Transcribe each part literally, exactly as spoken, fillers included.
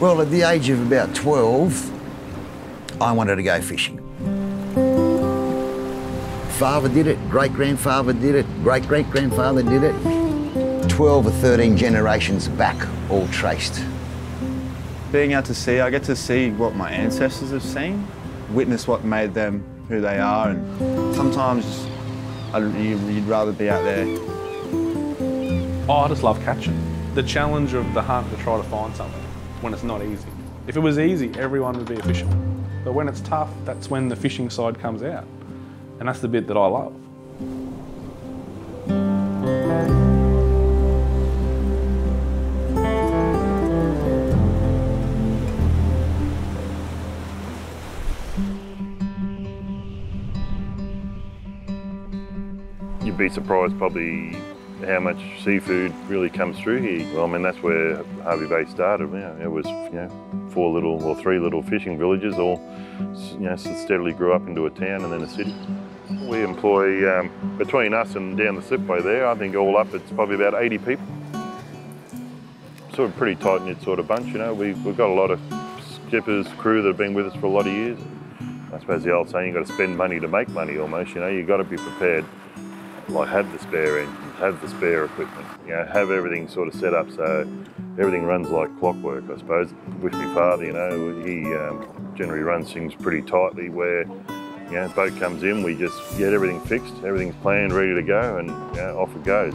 Well, at the age of about twelve, I wanted to go fishing. Father did it, great-grandfather did it, great-great-grandfather did it. twelve or thirteen generations back, all traced. Being out to sea, I get to see what my ancestors have seen, witness what made them who they are, and sometimes I'd, you'd rather be out there. Oh, I just love catching. The challenge of the hunt to try to find something. When it's not easy. If it was easy, everyone would be a fisherman. But when it's tough, that's when the fishing side comes out. And that's the bit that I love. You'd be surprised probably how much seafood really comes through here. Well, I mean, that's where Harvey Bay started. You know, it was, you know, four little or three little fishing villages, all, you know, steadily grew up into a town and then a city. We employ, um, between us and down the slipway there, I think all up it's probably about eighty people. Sort of pretty tight-knit sort of bunch, you know. We've, we've got a lot of skippers, crew that have been with us for a lot of years. I suppose the old saying, you've got to spend money to make money almost, you know. You've got to be prepared. Like, have the spare engines, have the spare equipment, you know, have everything sort of set up so everything runs like clockwork, I suppose. With my father, you know, he um, generally runs things pretty tightly where, you know, boat comes in, we just get everything fixed, everything's planned, ready to go, and, you know, off it goes.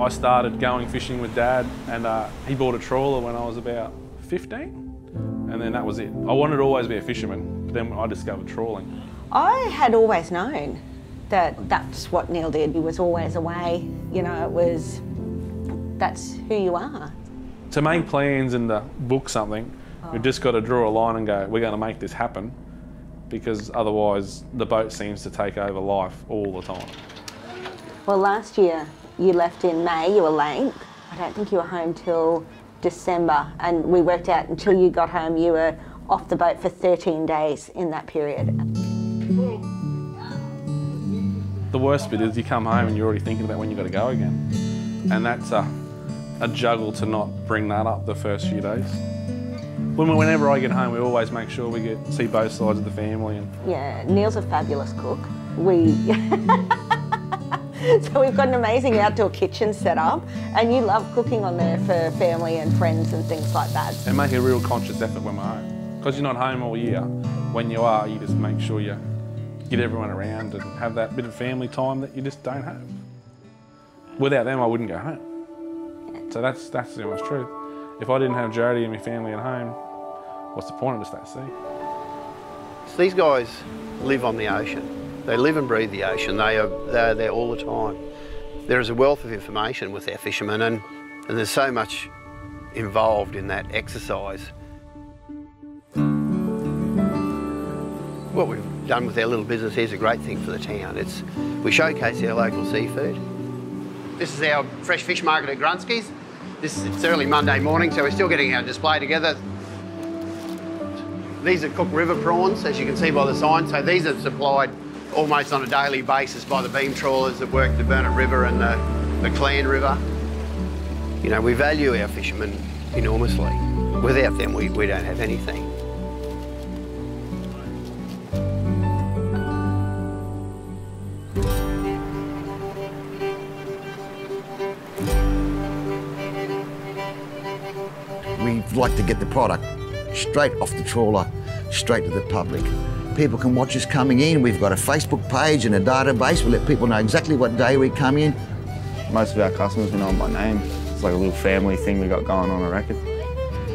I started going fishing with Dad, and uh, he bought a trawler when I was about fifteen. And then that was it. I wanted to always be a fisherman, but then I discovered trawling. I had always known that that's what Neil did. He was always away, you know, it was, that's who you are. To make plans and to book something, oh. You've just got to draw a line and go, we're going to make this happen, because otherwise the boat seems to take over life all the time. Well, last year you left in May, you were late. I don't think you were home till December, and we worked out until you got home you were off the boat for thirteen days in that period. The worst bit is you come home and you're already thinking about when you've got to go again, and that's a, a juggle to not bring that up the first few days. When, whenever I get home we always make sure we get see both sides of the family. And yeah, Neil's a fabulous cook. We So we've got an amazing outdoor kitchen set up, and you love cooking on there for family and friends and things like that. And make a real conscious effort when we're home. Because you're not home all year. When you are, you just make sure you get everyone around and have that bit of family time that you just don't have. Without them, I wouldn't go home. Yeah. So that's, that's the honest truth. If I didn't have Jodie and my family at home, what's the point of just that sea? So these guys live on the ocean. They live and breathe the ocean. They are, they are there all the time. There is a wealth of information with our fishermen, and, and there's so much involved in that exercise. What we've done with our little business here is a great thing for the town. It's, we showcase our local seafood. This is our fresh fish market at Grunsky's. This, it's early Monday morning, so we're still getting our display together. These are Cook River prawns, as you can see by the sign. So these are supplied almost on a daily basis by the beam trawlers that work the Burnett River and the McLean River. You know, we value our fishermen enormously. Without them, we, we don't have anything. We like to get the product straight off the trawler, straight to the public. People can watch us coming in. We've got a Facebook page and a database. We let people know exactly what day we come in. Most of our customers we know them by name. It's like a little family thing we got going on, I reckon.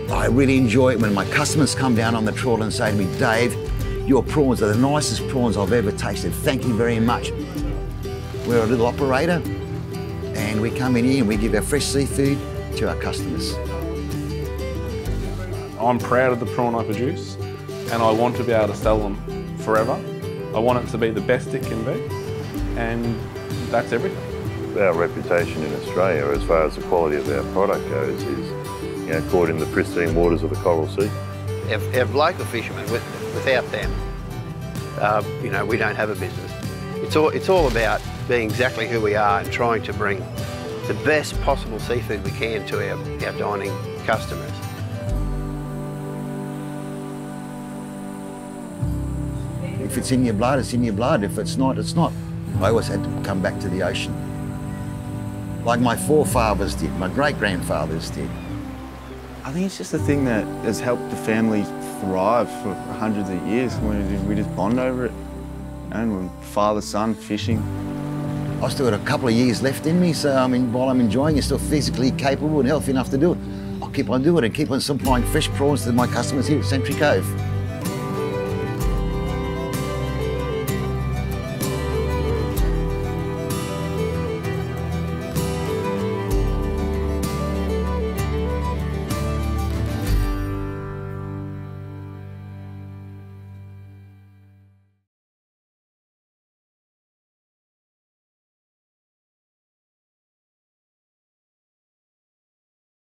I really enjoy it when my customers come down on the trawler and say to me, Dave, your prawns are the nicest prawns I've ever tasted. Thank you very much. We're a little operator, and we come in here and we give our fresh seafood to our customers. I'm proud of the prawn I produce, and I want to be able to sell them forever. I want it to be the best it can be, and that's everything. Our reputation in Australia as far as the quality of our product goes is, you know, caught in the pristine waters of the Coral Sea. Our, our local fishermen, with, without them, uh, you know, we don't have a business. It's all, it's all about being exactly who we are and trying to bring the best possible seafood we can to our, our dining customers. If it's in your blood, it's in your blood. If it's not, it's not. I always had to come back to the ocean. Like my forefathers did, my great-grandfathers did. I think it's just a thing that has helped the family thrive for hundreds of years. We just bond over it. And we're father, son, fishing. I still got a couple of years left in me, so I mean, while I'm enjoying it, still physically capable and healthy enough to do it. I'll keep on doing it, keep on supplying fresh prawns to my customers here at Century Cove.